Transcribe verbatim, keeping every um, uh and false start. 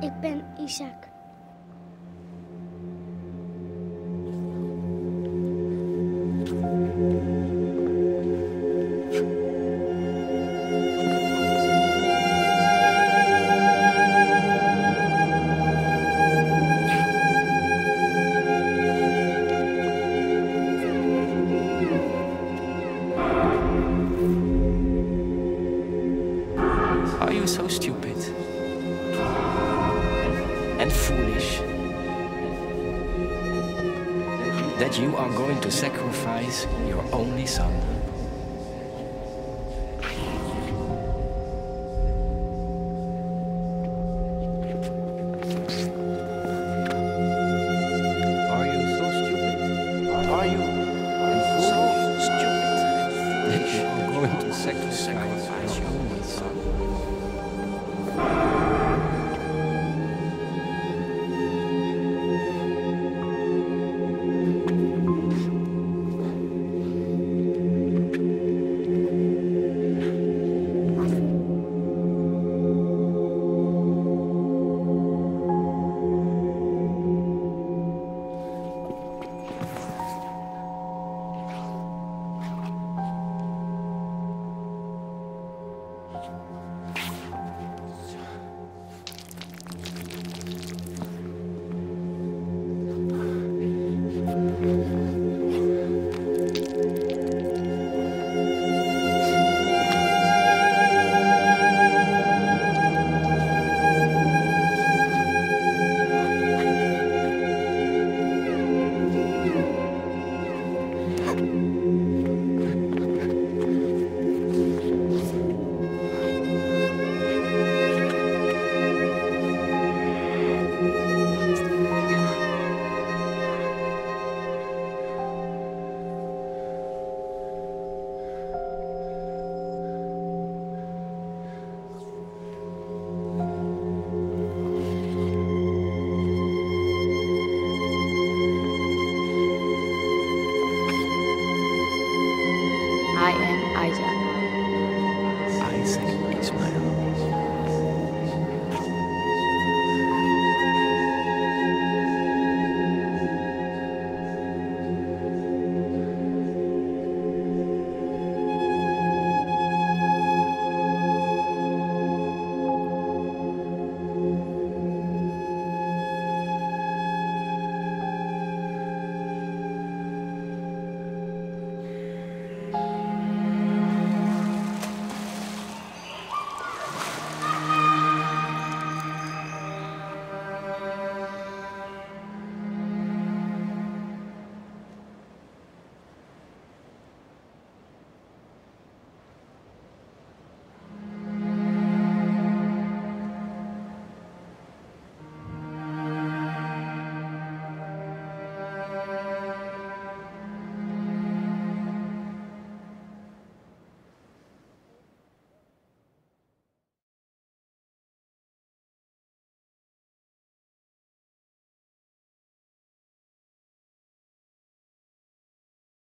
Ik ben Isaac. Are you so stupid? And foolish that you are going to sacrifice your only son.